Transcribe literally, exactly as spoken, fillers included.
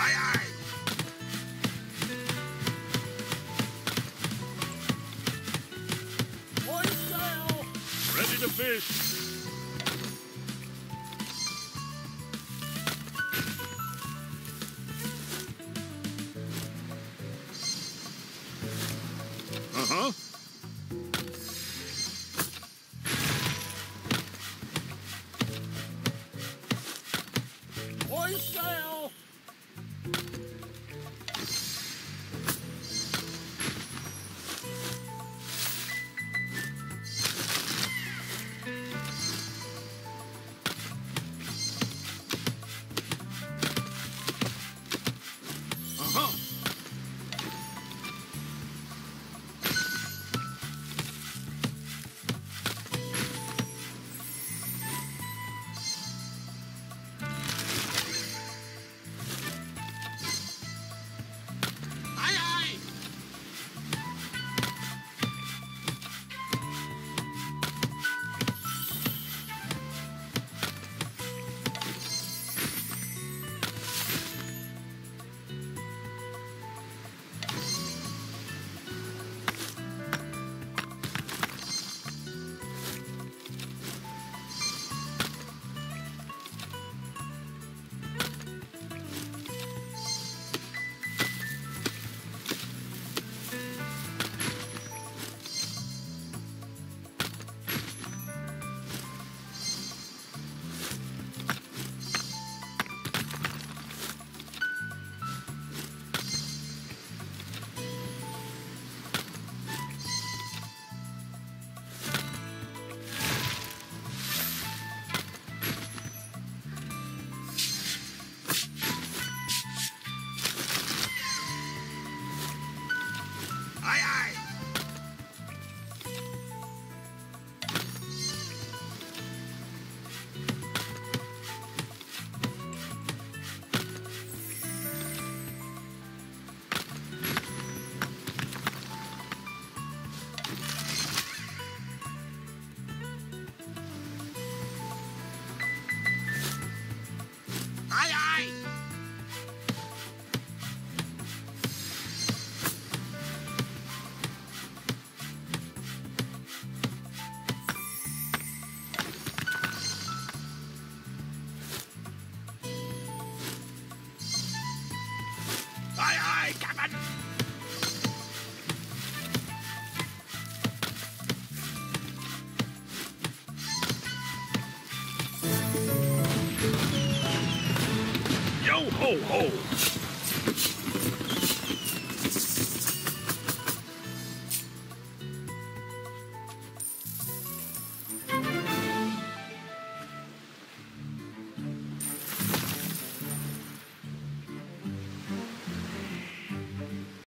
Ready to fish. Uh-huh. Hoist sail. Uh-huh. Aye, aye, Captain! Yo ho ho!